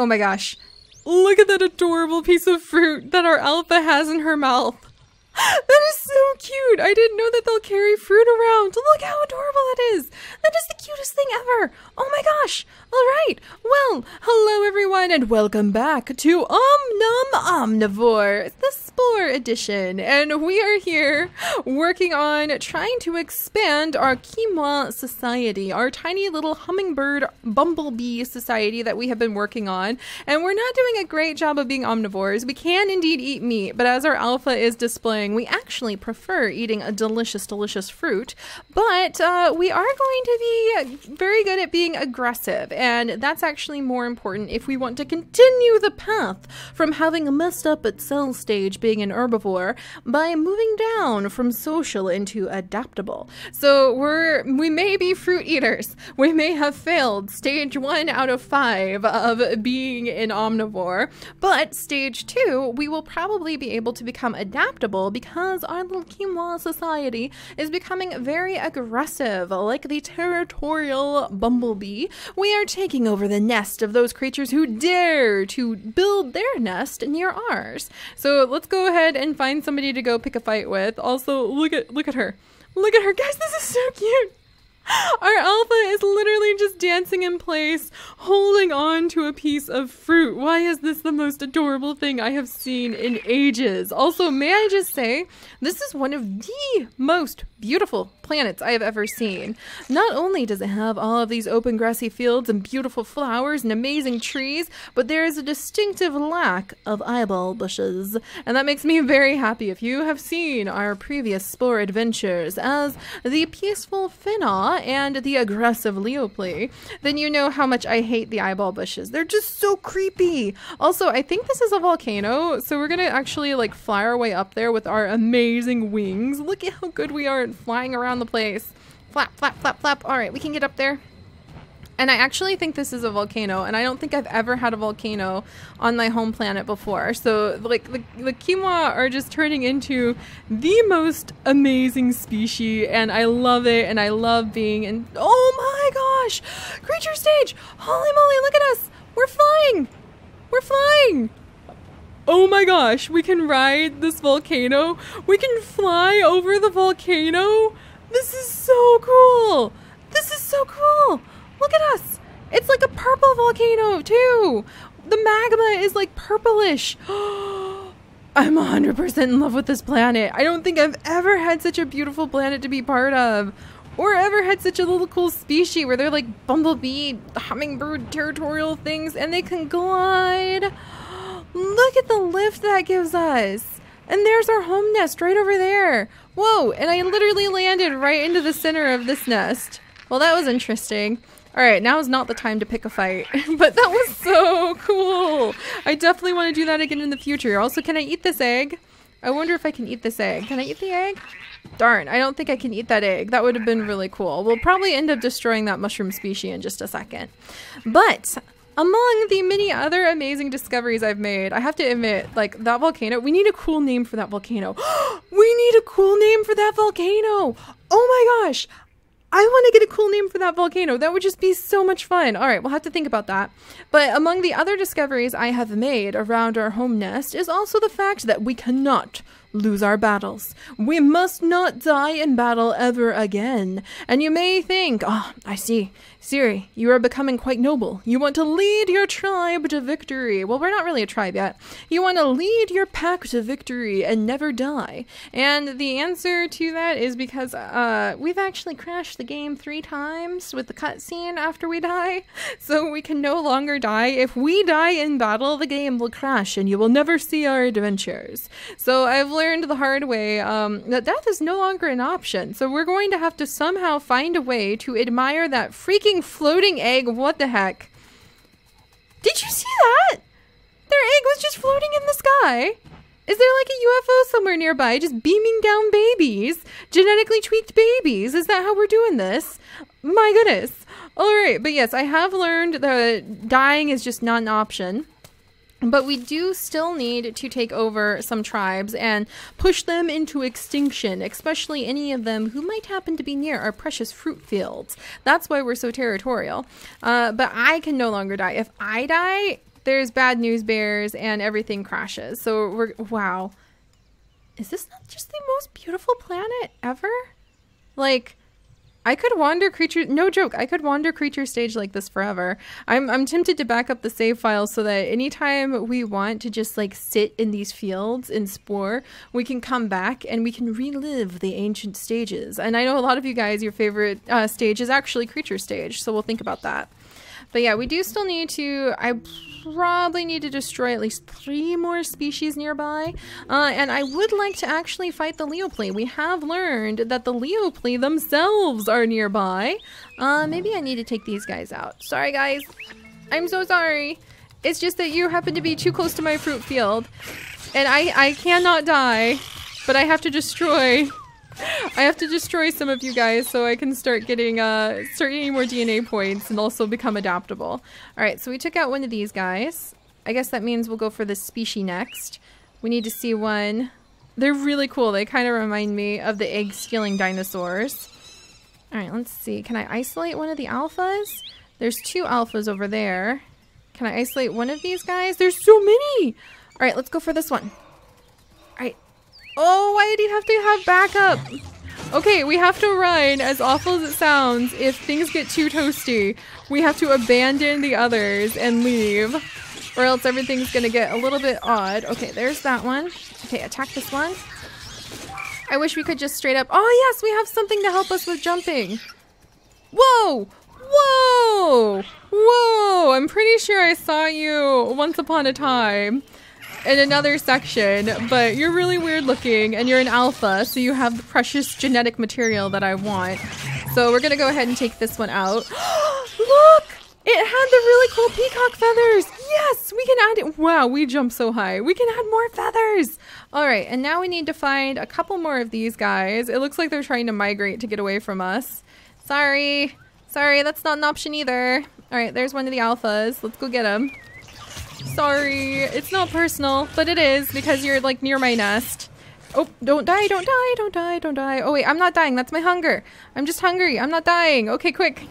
Oh my gosh. Look at that adorable piece of fruit that our alpha has in her mouth. That is so cute! I didn't know that they'll carry fruit around. Look how adorable that is! That is the cutest thing ever! Oh my gosh! Alright, well, hello everyone and welcome back to OM NOM OMNIVORE, the Spore edition. And we are here working on trying to expand our Kiwa society, our tiny little hummingbird bumblebee society that we have been working on. And we're not doing a great job of being omnivores. We can indeed eat meat, but as our alpha is displaying, we actually prefer eating a delicious, delicious fruit, but we are going to be very good at being aggressive, and that's actually more important if we want to continue the path from having messed up at cell stage being an herbivore by moving down from social into adaptable. So we may be fruit eaters. We may have failed stage 1 out of 5 of being an omnivore, but stage 2, we will probably be able to become adaptable because our little Kiwa society is becoming very aggressive. Like the territorial bumblebee, we are taking over the nest of those creatures who dare to build their nest near ours. So let's go ahead and find somebody to go pick a fight with. Also, look at her. Look at her. Guys, this is so cute. Our alpha is literally just dancing in place, holding on to a piece of fruit. Why is this the most adorable thing I have seen in ages? Also, may I just say, this is one of the most beautiful planets I have ever seen. Not only does it have all of these open grassy fields and beautiful flowers and amazing trees, but there is a distinctive lack of eyeball bushes. And that makes me very happy. If you have seen our previous Spore adventures as the peaceful Fynn'Awe and the aggressive Leoply, then you know how much I hate the eyeball bushes. They're just so creepy. Also, I think this is a volcano, so we're gonna actually like fly our way up there with our amazing wings. Look at how good we are at flying around the place. Flap, flap, flap, flap. All right, we can get up there. And I actually think this is a volcano, and I don't think I've ever had a volcano on my home planet before. So, like, the Kiwa are just turning into the most amazing species, and I love it, and I love being in... Oh my gosh! Creature stage! Holy moly, look at us! We're flying! We're flying! Oh my gosh, we can ride this volcano! We can fly over the volcano! This is so cool! This is so cool! Look at us! It's like a purple volcano, too! The magma is like purplish! I'm 100% in love with this planet. I don't think I've ever had such a beautiful planet to be part of. Or ever had such a little cool species where they're like bumblebee, hummingbird, territorial things, and they can glide. Look at the lift that gives us! And there's our home nest right over there! Whoa! And I literally landed right into the center of this nest. Well, that was interesting. Alright, now is not the time to pick a fight, but that was so cool! I definitely want to do that again in the future. Also, can I eat this egg? I wonder if I can eat this egg. Can I eat the egg? Darn, I don't think I can eat that egg. That would have been really cool. We'll probably end up destroying that mushroom species in just a second. But among the many other amazing discoveries I've made, I have to admit, like, that volcano, we need a cool name for that volcano. We need a cool name for that volcano! Oh my gosh! I want to get a cool name for that volcano. That would just be so much fun. All right, we'll have to think about that. But among the other discoveries I have made around our home nest is also the fact that we cannot lose our battles. We must not die in battle ever again. And you may think, oh, I see. Siri, you are becoming quite noble. You want to lead your tribe to victory. Well, we're not really a tribe yet. You want to lead your pack to victory and never die. And the answer to that is because we've actually crashed the game 3 times with the cutscene after we die. So we can no longer die. If we die in battle, the game will crash and you will never see our adventures. So I've learned the hard way that death is no longer an option, so we're going to have to somehow find a way to admire that freaking floating egg. What the heck? Did you see that? Their egg was just floating in the sky. Is there like a UFO somewhere nearby just beaming down babies, genetically tweaked babies? Is that how we're doing this? My goodness. Alright, but yes, I have learned that dying is just not an option. But we do still need to take over some tribes and push them into extinction, especially any of them who might happen to be near our precious fruit fields. That's why we're so territorial. But I can no longer die. If I die, there's bad news bears and everything crashes. So we're, wow. Is this not just the most beautiful planet ever? Like, I could wander creature, no joke, I could wander creature stage like this forever. I'm tempted to back up the save file so that anytime we want to just like sit in these fields in Spore, we can come back and we can relive the ancient stages. And I know a lot of you guys, your favorite stage is actually creature stage, so we'll think about that. But yeah, we do still need to, I probably need to destroy at least 3 more species nearby. And I would like to actually fight the Leoply. We have learned that the Leoply themselves are nearby. Maybe I need to take these guys out. Sorry guys, I'm so sorry. It's just that you happen to be too close to my fruit field. And I cannot die, but I have to destroy. I have to destroy some of you guys so I can start getting more DNA points and also become adaptable. Alright, so we took out one of these guys. I guess that means we'll go for this species next. We need to see one. They're really cool. They kind of remind me of the egg-stealing dinosaurs. Alright, let's see. Can I isolate one of the alphas? There's 2 alphas over there. Can I isolate one of these guys? There's so many! Alright, let's go for this one. Oh, why did you have to have backup? Okay, we have to run, as awful as it sounds, if things get too toasty. We have to abandon the others and leave, or else everything's gonna get a little bit odd. Okay, there's that one. Okay, attack this one. I wish we could just straight up... Oh yes, we have something to help us with jumping. Whoa! Whoa! Whoa! I'm pretty sure I saw you once upon a time in another section, but you're really weird looking and you're an alpha, so you have the precious genetic material that I want. So we're gonna go ahead and take this one out. Look! It had the really cool peacock feathers! Yes! We can add it! Wow, we jump so high. We can add more feathers! Alright, and now we need to find a couple more of these guys. It looks like they're trying to migrate to get away from us. Sorry. Sorry, that's not an option either. Alright, there's one of the alphas. Let's go get him. Sorry, it's not personal, but it is because you're like near my nest. Oh, don't die, don't die, don't die, don't die. Oh wait, I'm not dying, that's my hunger. I'm just hungry, I'm not dying. Okay, quick.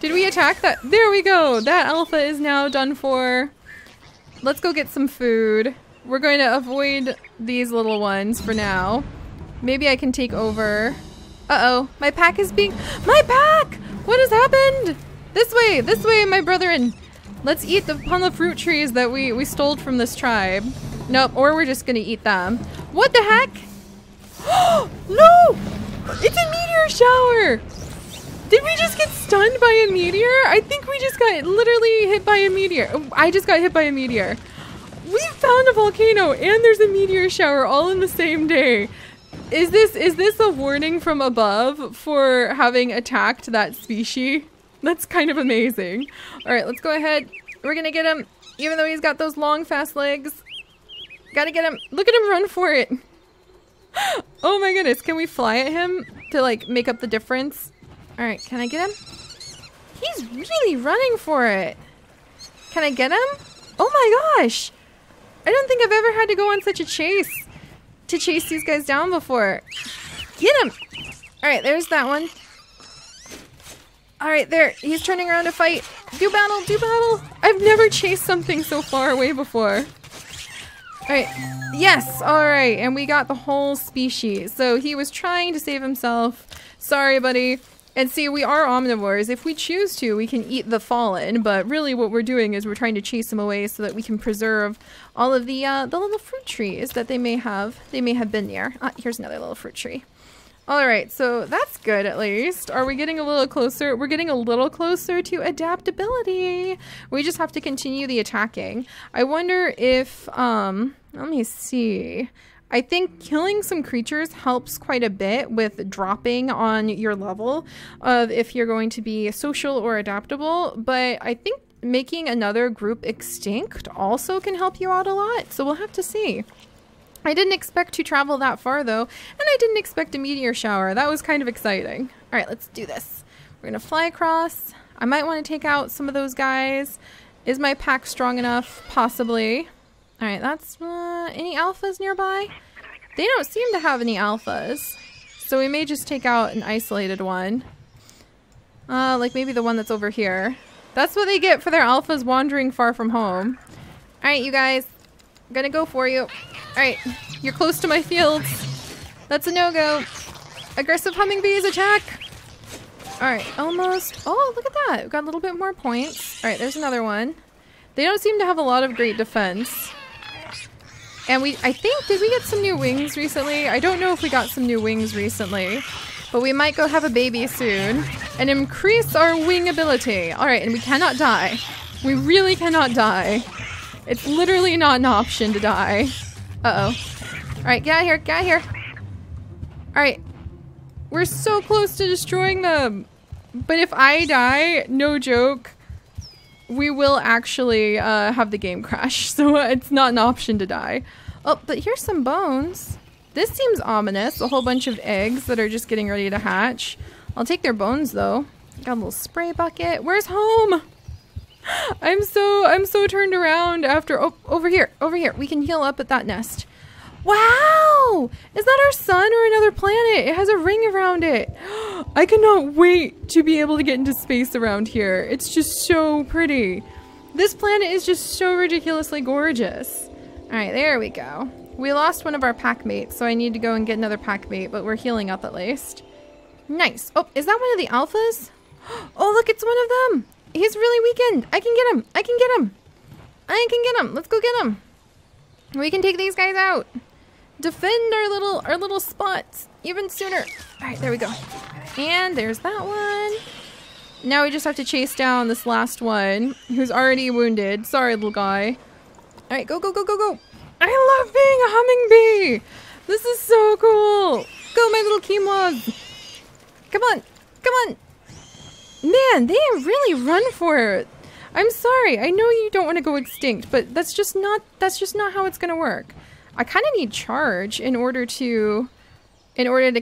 Did we attack that? There we go, that alpha is now done for. Let's go get some food. We're going to avoid these little ones for now. Maybe I can take over. Uh-oh, my pack is being... My pack! What has happened? This way, my brethren. Let's eat upon the fruit trees that we stole from this tribe. Nope, or we're just gonna eat them. What the heck? Oh, no! It's a meteor shower! Did we just get stunned by a meteor? I think we just got literally hit by a meteor. I just got hit by a meteor. We found a volcano and there's a meteor shower all in the same day. Is this a warning from above for having attacked that species? That's kind of amazing. All right, let's go ahead. We're gonna get him, even though he's got those long, fast legs. Gotta get him. Look at him run for it. Oh my goodness, can we fly at him to like make up the difference? All right, can I get him? He's really running for it. Can I get him? Oh my gosh. I don't think I've ever had to go on such a chase to chase these guys down before. Get him. All right, there's that one. All right, there. He's turning around to fight. Do battle, do battle. I've never chased something so far away before. All right. Yes. All right. And we got the whole species. So he was trying to save himself. Sorry, buddy. And see, we are omnivores. If we choose to, we can eat the fallen. But really what we're doing is we're trying to chase them away so that we can preserve all of the little fruit trees that they may have been near. Ah, here's another little fruit tree. Alright, so that's good at least. Are we getting a little closer? We're getting a little closer to adaptability. We just have to continue the attacking. I wonder if, let me see. I think killing some creatures helps quite a bit with dropping on your level of if you're going to be social or adaptable, but I think making another group extinct also can help you out a lot, so we'll have to see. I didn't expect to travel that far though, and I didn't expect a meteor shower. That was kind of exciting. All right, let's do this. We're gonna fly across. I might want to take out some of those guys. Is my pack strong enough? Possibly. All right, that's any alphas nearby? They don't seem to have any alphas, so we may just take out an isolated one. Like maybe the one that's over here. That's what they get for their alphas wandering far from home. All right, you guys. I'm gonna go for you. All right, you're close to my fields. That's a no-go. Aggressive hummingbees attack. All right, almost. Oh, look at that. We've got a little bit more points. All right, there's another one. They don't seem to have a lot of great defense. And I think, did we get some new wings recently? I don't know if we got some new wings recently, but we might go have a baby soon and increase our wing ability. All right, and we cannot die. We really cannot die. It's literally not an option to die. Uh-oh. All right, get out of here, get out of here. All right, we're so close to destroying them. But if I die, no joke, we will actually have the game crash, so it's not an option to die. Oh, but here's some bones. This seems ominous. A whole bunch of eggs that are just getting ready to hatch. I'll take their bones though. Got a little spray bucket. Where's home? I'm so turned around after. Oh, over here, over here. We can heal up at that nest. Wow! Is that our sun or another planet? It has a ring around it. I cannot wait to be able to get into space around here. It's just so pretty. This planet is just so ridiculously gorgeous. All right, there we go. We lost one of our pack mates, so I need to go and get another pack mate, but we're healing up at least. Nice. Oh, is that one of the alphas? Oh, look, it's one of them. He's really weakened. I can get him. I can get him. I can get him. Let's go get him. We can take these guys out. Defend our little spots even sooner. All right, there we go. And there's that one. Now we just have to chase down this last one who's already wounded. Sorry, little guy. All right, go, go, go, go, go. I love being a hummingbee. This is so cool. Go, my little Keemlog. Come on, come on. Man, they really run for it. I'm sorry. I know you don't want to go extinct, but that's just not how it's going to work. I kind of need charge in order to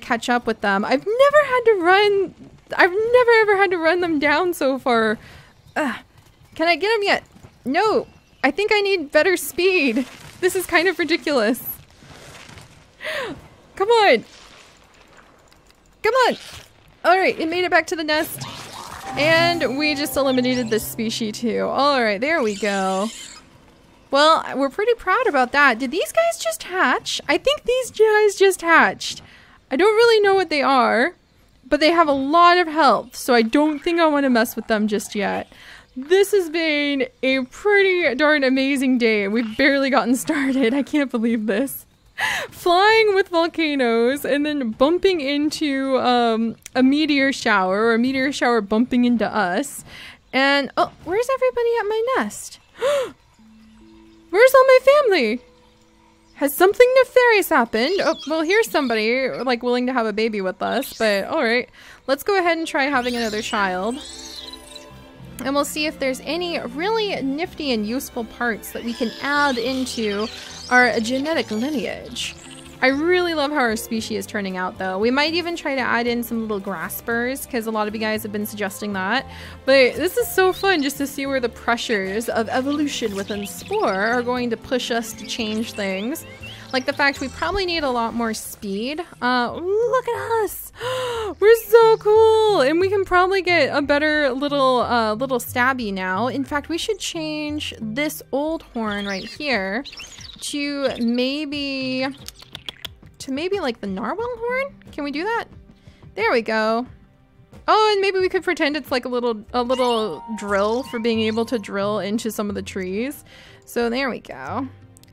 catch up with them. I've never ever had to run them down so far. Can I get them yet? No. I think I need better speed. This is kind of ridiculous. Come on. Come on. All right, it made it back to the nest. And we just eliminated this species too. All right, there we go. Well, we're pretty proud about that. Did these guys just hatch? I think these guys just hatched. I don't really know what they are, but they have a lot of health, so I don't think I want to mess with them just yet. This has been a pretty darn amazing day. We've barely gotten started. I can't believe this. Flying with volcanoes and then bumping into a meteor shower, or a meteor shower bumping into us. And, oh, where's everybody at my nest? Where's all my family? Has something nefarious happened? Oh, well, here's somebody, like, willing to have a baby with us, but alright. Let's go ahead and try having another child. And we'll see if there's any really nifty and useful parts that we can add into our genetic lineage. I really love how our species is turning out, though. We might even try to add in some little graspers, because a lot of you guys have been suggesting that. But this is so fun just to see where the pressures of evolution within Spore are going to push us to change things. Like the fact we probably need a lot more speed. Look at us! We're so cool! And we can probably get a better little stabby now. In fact, we should change this old horn right here to maybe like the narwhal horn? Can we do that? There we go. Oh, and maybe we could pretend it's like a little drill for being able to drill into some of the trees. So there we go.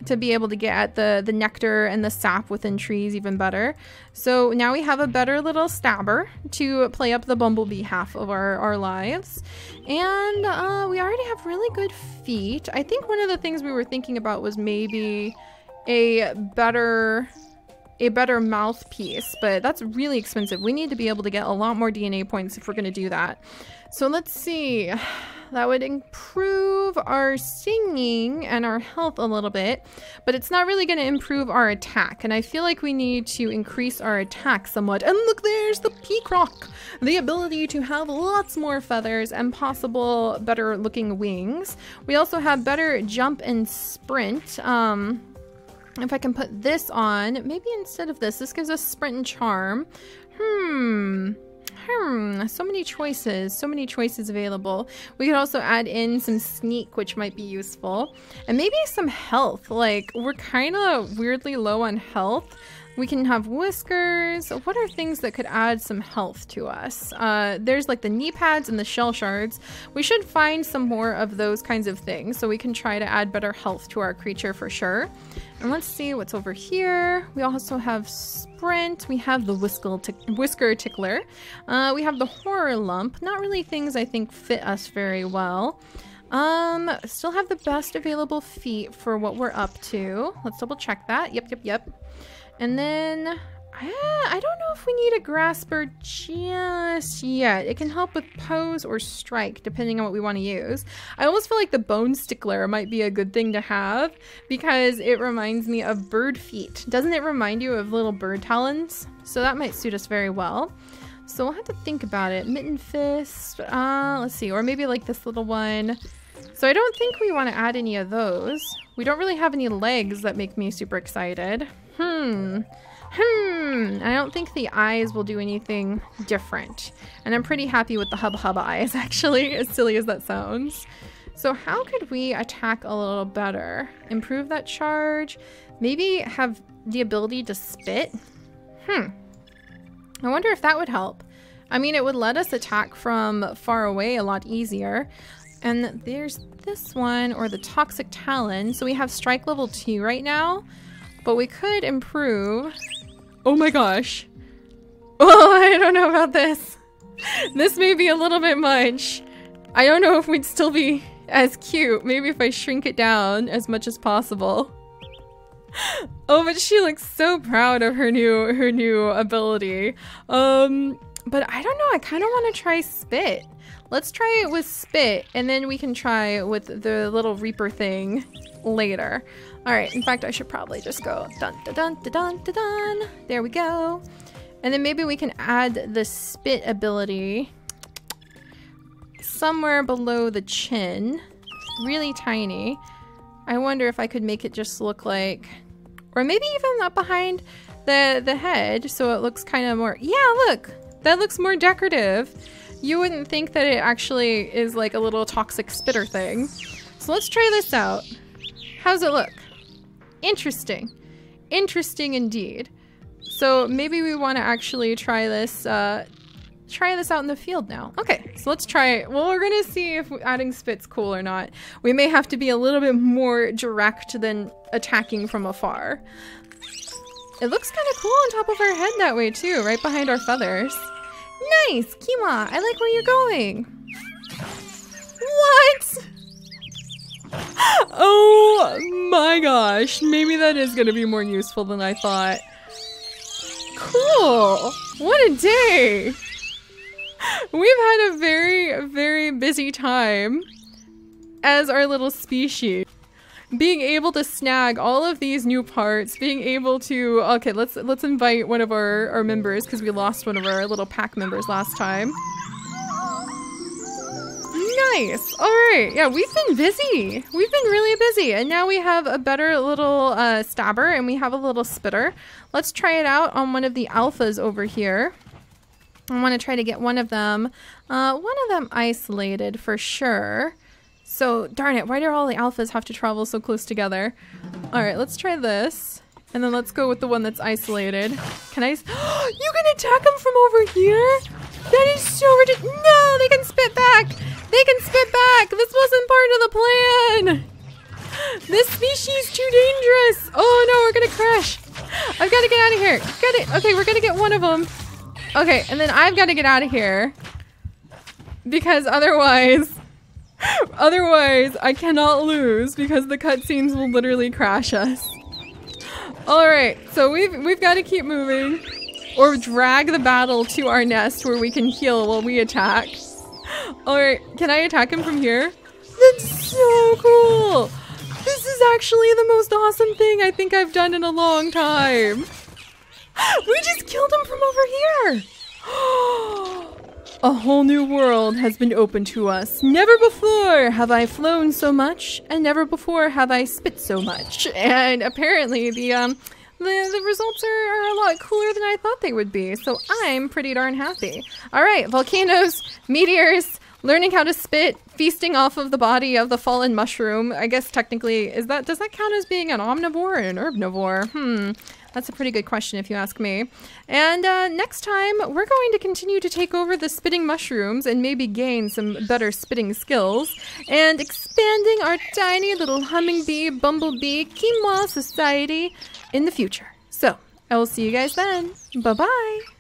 To be able to get the nectar and the sap within trees even better. So now we have a better little stabber to play up the bumblebee half of our lives. And we already have really good feet. I think one of the things we were thinking about was maybe a better mouthpiece, but that's really expensive. We need to be able to get a lot more DNA points if we're going to do that. So let's see. That would improve our singing and our health a little bit, but it's not really going to improve our attack. And I feel like we need to increase our attack somewhat. And look, there's the peacock. The ability to have lots more feathers and possible better looking wings. We also have better jump and sprint. If I can put this on, maybe instead of this gives us sprint and charm. So many choices available. We could also add in some sneak, which might be useful, and maybe some health. Like, we're kind of weirdly low on health. We can have whiskers. What are things that could add some health to us? There's like the knee pads and the shell shards. We should find some more of those kinds of things so we can try to add better health to our creature for sure. And let's see what's over here. We also have sprint. We have the whisker tickler. We have the horror lump. Not really things I think fit us very well. Still have the best available feat for what we're up to. Let's double check that. Yep. And then, I don't know if we need a grasper just yet. It can help with pose or strike, depending on what we want to use. I almost feel like the bone stickler might be a good thing to have because it reminds me of bird feet. Doesn't it remind you of little bird talons? So that might suit us very well. So we'll have to think about it. Mitten fist, let's see, or maybe like this little one. So I don't think we want to add any of those. We don't really have any legs that make me super excited. I don't think the eyes will do anything different. And I'm pretty happy with the hub eyes, actually, as silly as that sounds. So how could we attack a little better? Improve that charge? Maybe have the ability to spit? I wonder if that would help. I mean, it would let us attack from far away a lot easier. And there's this one, or the toxic talon. So we have strike level 2 right now. But we could improve. Oh my gosh. Oh, I don't know about this. This may be a little bit much. I don't know if we'd still be as cute. Maybe if I shrink it down as much as possible. Oh, but she looks so proud of her new ability. But I don't know. I kind of want to try spit. Let's try it with spit, and then we can try with the little Reaper thing later. All right, in fact, I should probably just go dun-dun-dun-dun-dun-dun. There we go. And then maybe we can add the spit ability somewhere below the chin. Really tiny. I wonder if I could make it just look like... Or maybe even up behind the head, so it looks kind of more... Yeah, look! That looks more decorative. You wouldn't think that it actually is like a little toxic spitter thing. So let's try this out. How's it look? Interesting. Interesting indeed. So maybe we want to actually try this out in the field now. Okay, so let's try it. Well, we're going to see if adding spit's cool or not. We may have to be a little bit more direct than attacking from afar. It looks kind of cool on top of our head that way too, right behind our feathers. Nice! Kiwa, I like where you're going! What?! Oh my gosh, maybe that is going to be more useful than I thought. Cool! What a day! We've had a very, very busy time as our little species. Being able to snag all of these new parts, being able to... Okay, let's invite one of our members because we lost one of our little pack members last time. Nice! Alright, yeah, we've been busy! We've been really busy! And now we have a better little stabber and we have a little spitter. Let's try it out on one of the alphas over here. I want to try to get one of them isolated for sure. So, darn it, why do all the alphas have to travel so close together? Alright, let's try this. And then let's go with the one that's isolated. Can I... You can attack them from over here? That is so ridiculous. No, they can spit back! They can spit back! This wasn't part of the plan! This species is too dangerous! Oh no, we're gonna crash! I've gotta get out of here! Okay, we're gonna get one of them. Okay, and then I've gotta get out of here. Because otherwise... Otherwise, I cannot lose because the cutscenes will literally crash us. Alright, so we've got to keep moving or drag the battle to our nest where we can heal while we attack. Alright, can I attack him from here? That's so cool! This is actually the most awesome thing I think I've done in a long time. We just killed him from over here! A whole new world has been opened to us. Never before have I flown so much, and never before have I spit so much. And apparently the The results are a lot cooler than I thought they would be, so I'm pretty darn happy. Alright, volcanoes, meteors, learning how to spit, feasting off of the body of the fallen mushroom. I guess technically, does that count as being an omnivore or an herbivore? That's a pretty good question if you ask me. And next time, we're going to continue to take over the spitting mushrooms and maybe gain some better spitting skills. And expanding our tiny little hummingbee, bumblebee, quinoa society in the future. So, I will see you guys then. Bye-bye!